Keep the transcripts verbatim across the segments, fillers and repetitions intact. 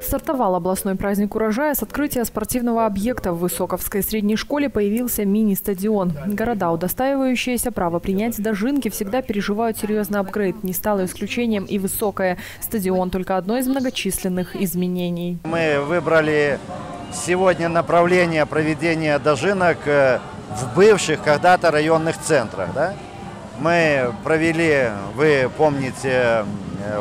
Стартовал областной праздник урожая с открытия спортивного объекта. В Высоковской средней школе появился мини-стадион. Города, удостаивающиеся право принять Дожинки, всегда переживают серьезный апгрейд. Не стало исключением и Высокое. Стадион – только одно из многочисленных изменений. Мы выбрали сегодня направление проведения Дожинок в бывших когда-то районных центрах. Да? Мы провели, вы помните,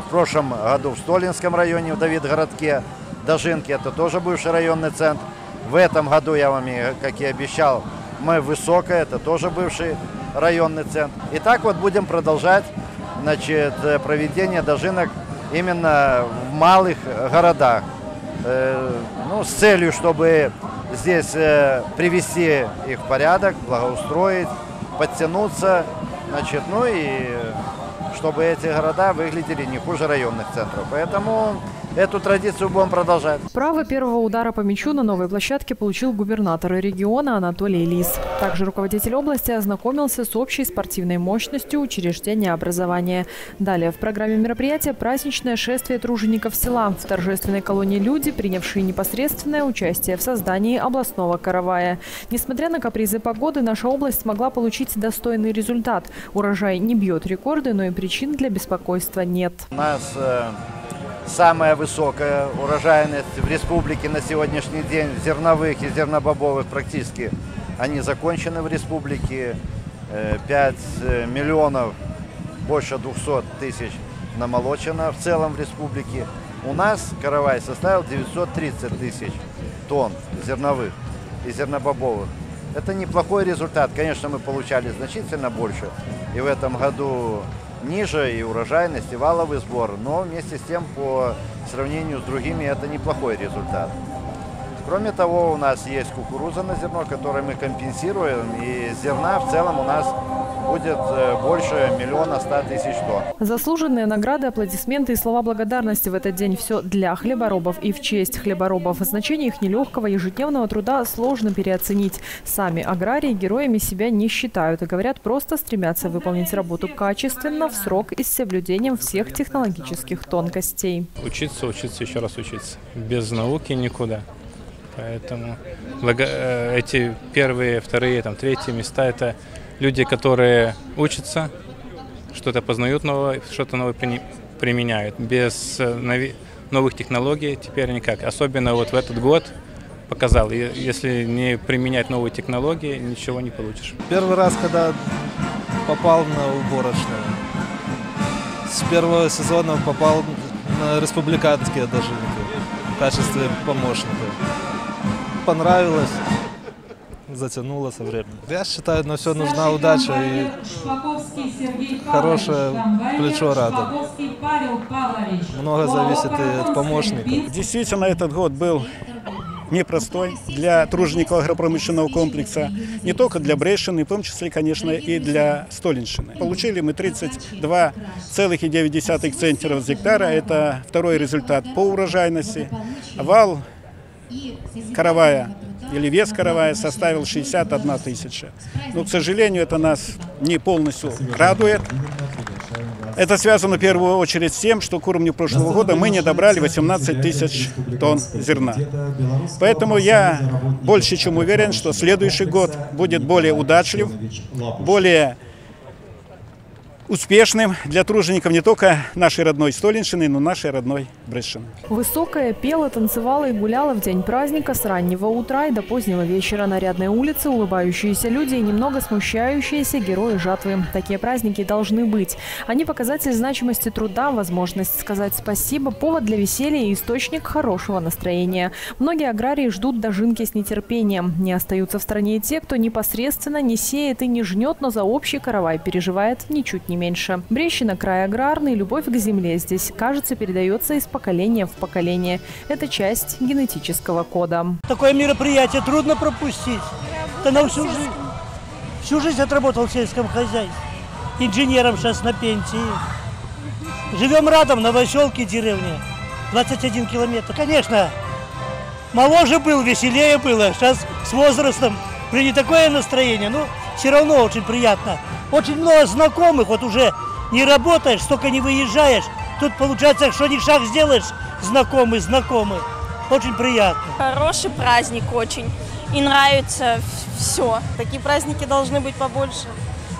в прошлом году в Столинском районе, в Давидгородке, Дожинки, это тоже бывший районный центр. В этом году, я вам, как и обещал, мы в Высокое, это тоже бывший районный центр. И так вот будем продолжать, значит, проведение Дожинок именно в малых городах. Ну, с целью, чтобы здесь привести их в порядок, благоустроить, подтянуться. Значит, ну и чтобы эти города выглядели не хуже районных центров. Поэтому эту традицию будем продолжать. Право первого удара по мячу на новой площадке получил губернатор региона Анатолий Лис. Также руководитель области ознакомился с общей спортивной мощностью учреждения образования. Далее в программе мероприятия праздничное шествие тружеников села в торжественной колонии люди, принявшие непосредственное участие в создании областного каравая. Несмотря на капризы погоды, наша область смогла получить достойный результат. Урожай не бьет рекорды, но и причин для беспокойства нет. У нас э, самая высокая урожайность в республике на сегодняшний день зерновых и зернобобовых практически. Они закончены в республике. пять миллионов, больше двухсот тысяч намолочено в целом в республике. У нас каравай составил девятьсот тридцать тысяч тонн зерновых и зернобобовых. Это неплохой результат. Конечно, мы получали значительно больше. И в этом году ниже и урожайность, и валовый сбор. Но вместе с тем, по сравнению с другими, это неплохой результат. Кроме того, у нас есть кукуруза на зерно, которое мы компенсируем, и зерна в целом у нас будет больше миллиона ста тысяч тонн. Заслуженные награды, аплодисменты и слова благодарности в этот день — все для хлеборобов и в честь хлеборобов. Значение их нелегкого ежедневного труда сложно переоценить. Сами аграрии героями себя не считают и, говорят, просто стремятся выполнить работу качественно, в срок и с соблюдением всех технологических тонкостей. Учиться, учиться, еще раз учиться. Без науки никуда. Поэтому эти первые, вторые, там, третьи места – это люди, которые учатся, что-то познают новое, что-то новое применяют. Без новых технологий теперь никак. Особенно вот в этот год показал, если не применять новые технологии, ничего не получишь. Первый раз, когда попал на уборочную, с первого сезона попал на республиканские даже в качестве помощника. Понравилось, затянуло со временем. Я считаю, на все нужна удача и хорошее плечо рада. Много зависит и от помощников. Действительно, этот год был непростой для тружеников агропромышленного комплекса, не только для Брестчины, в том числе, конечно, и для Столинщины. Получили мы тридцать два целых девять десятых центнера с гектара, это второй результат по урожайности. Вал каравая или вес каравая составил шестьдесят одна тысяча. Но, к сожалению, это нас не полностью радует. Это связано в первую очередь с тем, что к уровню прошлого года мы не добрали восемнадцать тысяч тонн зерна. Поэтому я больше чем уверен, что следующий год будет более удачлив, более успешным для тружеников не только нашей родной Столинщины, но и нашей родной Брестчины. Высокое пела, танцевала и гуляла в день праздника с раннего утра и до позднего вечера. Нарядные улицы, улыбающиеся люди и немного смущающиеся герои жатвы. Такие праздники должны быть. Они показатель значимости труда, возможность сказать спасибо, повод для веселья и источник хорошего настроения. Многие аграрии ждут Дожинки с нетерпением. Не остаются в стране и те, кто непосредственно не сеет и не жнет, но за общий каравай переживает ничуть не меньше. Брестчина – край аграрный, любовь к земле здесь, кажется, передается из поколения в поколение. Это часть генетического кода. Такое мероприятие трудно пропустить. Ты нам всю жизнь, всю жизнь отработал в сельском хозяйстве. Инженером сейчас на пенсии. Живем рядом, на Новоселке деревне. двадцать один километр. Конечно, моложе был, веселее было. Сейчас с возрастом при не такое настроение, но все равно очень приятно. Очень много знакомых, вот уже не работаешь, столько не выезжаешь. Тут получается, что ни шаг сделаешь, знакомый, знакомый. Очень приятно. Хороший праздник очень. И нравится все. Такие праздники должны быть побольше.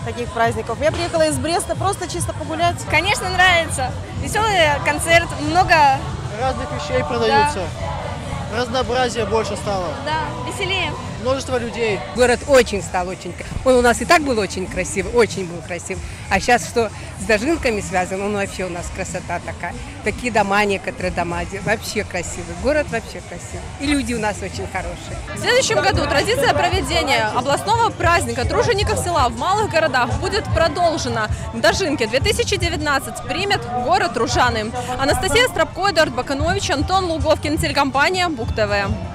Таких праздников. Я приехала из Бреста просто чисто погулять. Конечно, нравится. Веселый концерт, много разных вещей продаются. Да. Разнообразие больше стало. Да, веселее. Множество людей. Город очень стал очень. Он у нас и так был очень красивый, очень был красив. А сейчас что с Дожинками связано, ну вообще у нас красота такая. Такие дома, некоторые дома вообще красивые. Город вообще красивый. И люди у нас очень хорошие. В следующем году традиция проведения областного праздника тружеников села в малых городах будет продолжена. Дожинки две тысячи девятнадцать примет город Ружаны. Анастасия Стропко, Эдуард Баканович, Антон Луговкин, телекомпания Бук-ТВ.